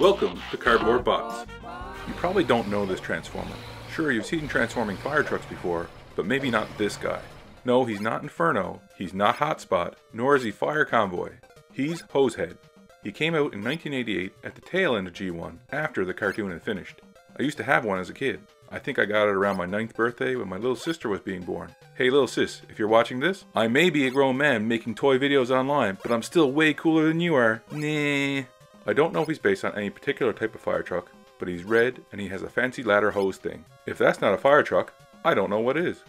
Welcome to Cardboard Bots. You probably don't know this Transformer. Sure, you've seen transforming fire trucks before, but maybe not this guy. No, he's not Inferno, he's not Hotspot, nor is he Fire Convoy. He's Hosehead. He came out in 1988 at the tail end of G1 after the cartoon had finished. I used to have one as a kid. I think I got it around my 9th birthday when my little sister was being born. Hey little sis, if you're watching this, I may be a grown man making toy videos online, but I'm still way cooler than you are. Nah. I don't know if he's based on any particular type of fire truck, but he's red and he has a fancy ladder hose thing. If that's not a fire truck, I don't know what is.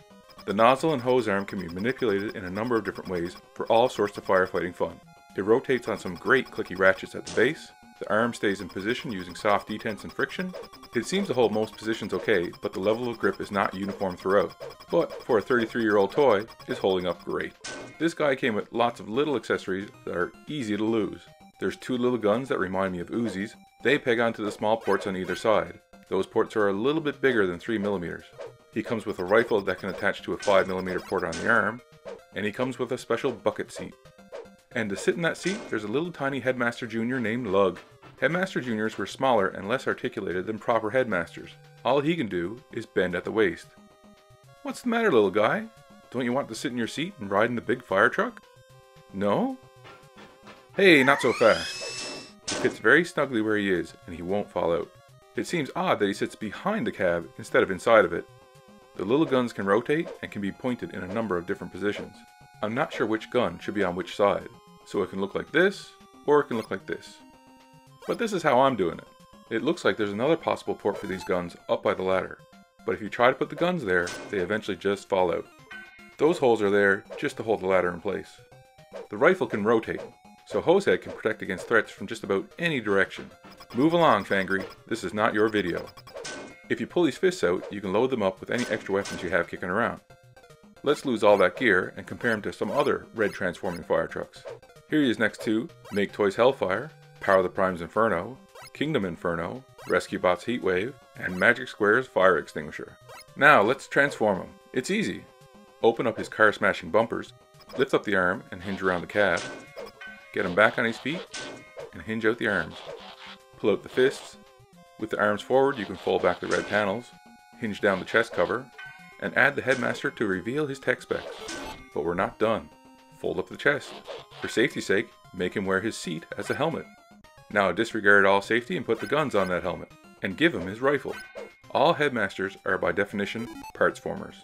The nozzle and hose arm can be manipulated in a number of different ways for all sorts of firefighting fun. It rotates on some great clicky ratchets at the base, the arm stays in position using soft detents and friction. It seems to hold most positions okay, but the level of grip is not uniform throughout, but for a 33-year-old toy, it's holding up great. This guy came with lots of little accessories that are easy to lose. There's two little guns that remind me of Uzis. They peg onto the small ports on either side. Those ports are a little bit bigger than 3mm. He comes with a rifle that can attach to a 5mm port on the arm, and he comes with a special bucket seat. And to sit in that seat, there's a little tiny Headmaster Jr. named Lug. Headmaster Juniors were smaller and less articulated than proper Headmasters. All he can do is bend at the waist. What's the matter, little guy? Don't you want to sit in your seat and ride in the big fire truck? No? Hey, not so fast. He fits very snugly where he is, and he won't fall out. It seems odd that he sits behind the cab instead of inside of it. The little guns can rotate and can be pointed in a number of different positions. I'm not sure which gun should be on which side, so it can look like this, or it can look like this. But this is how I'm doing it. It looks like there's another possible port for these guns up by the ladder, but if you try to put the guns there, they eventually just fall out. Those holes are there just to hold the ladder in place. The rifle can rotate, so Hosehead can protect against threats from just about any direction. Move along, Fangry. This is not your video. If you pull these fists out, you can load them up with any extra weapons you have kicking around. Let's lose all that gear and compare him to some other red transforming fire trucks. Here he is next to Make Toys Hellfire, Power of the Prime's Inferno, Kingdom Inferno, Rescue Bot's Heatwave, and Magic Square's Fire Extinguisher. Now let's transform him. It's easy. Open up his car-smashing bumpers, lift up the arm and hinge around the cab, get him back on his feet, and hinge out the arms. Pull out the fists. With the arms forward, you can fold back the red panels, hinge down the chest cover, and add the Headmaster to reveal his tech specs. But we're not done. Fold up the chest. For safety's sake, make him wear his seat as a helmet. Now disregard all safety and put the guns on that helmet, and give him his rifle. All Headmasters are by definition parts formers.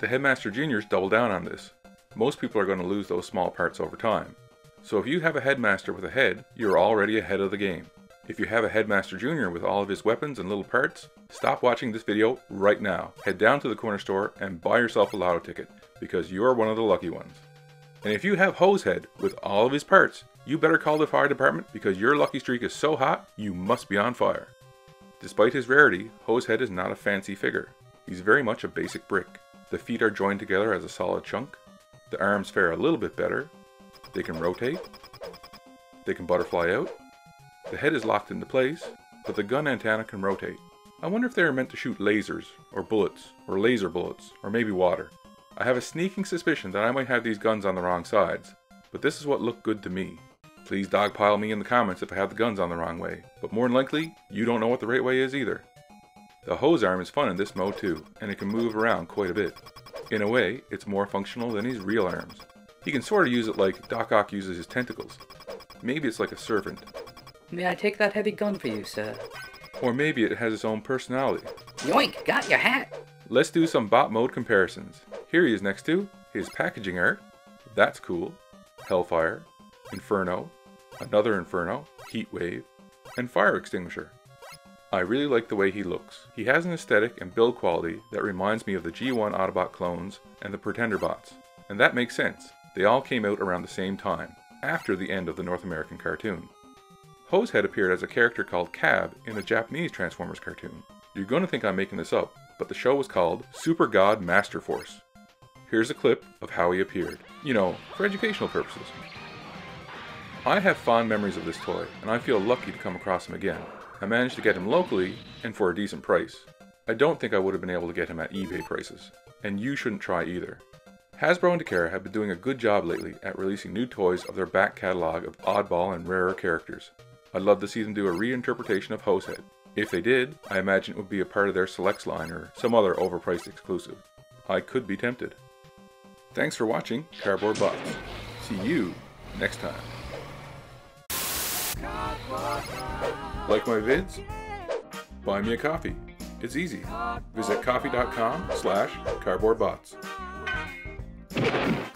The Headmaster Juniors double down on this. Most people are going to lose those small parts over time. So if you have a Headmaster with a head, you're already ahead of the game. If you have a Headmaster Junior with all of his weapons and little parts, stop watching this video right now. Head down to the corner store and buy yourself a lotto ticket, because you're one of the lucky ones. And if you have Hosehead with all of his parts, you better call the fire department, because your lucky streak is so hot, you must be on fire. Despite his rarity, Hosehead is not a fancy figure. He's very much a basic brick. The feet are joined together as a solid chunk. The arms fare a little bit better. They can rotate. They can butterfly out. The head is locked into place, but the gun antenna can rotate. I wonder if they are meant to shoot lasers, or bullets, or laser bullets, or maybe water. I have a sneaking suspicion that I might have these guns on the wrong sides, but this is what looked good to me. Please dogpile me in the comments if I have the guns on the wrong way, but more than likely, you don't know what the right way is either. The hose arm is fun in this mode too, and it can move around quite a bit. In a way, it's more functional than his real arms. He can sort of use it like Doc Ock uses his tentacles. Maybe it's like a servant. May I take that heavy gun for you, sir? Or maybe it has its own personality. Yoink! Got your hat! Let's do some bot mode comparisons. Here he is next to his packaging art. That's cool. Hellfire. Inferno. Another Inferno. Heatwave. And Fire Extinguisher. I really like the way he looks. He has an aesthetic and build quality that reminds me of the G1 Autobot clones and the Pretender bots. And that makes sense. They all came out around the same time, after the end of the North American cartoon. Hosehead appeared as a character called Cab in the Japanese Transformers cartoon. You're going to think I'm making this up, but the show was called Super God Master Force. Here's a clip of how he appeared. You know, for educational purposes. I have fond memories of this toy, and I feel lucky to come across him again. I managed to get him locally, and for a decent price. I don't think I would have been able to get him at eBay prices, and you shouldn't try either. Hasbro and Takara have been doing a good job lately at releasing new toys of their back catalog of oddball and rarer characters. I'd love to see them do a reinterpretation of Hosehead. If they did, I imagine it would be a part of their Selects line or some other overpriced exclusive. I could be tempted. Thanks for watching Cardboard Bots. See you next time. Like my vids? Buy me a coffee. It's easy. Visit ko-fi.com/cardboardbots.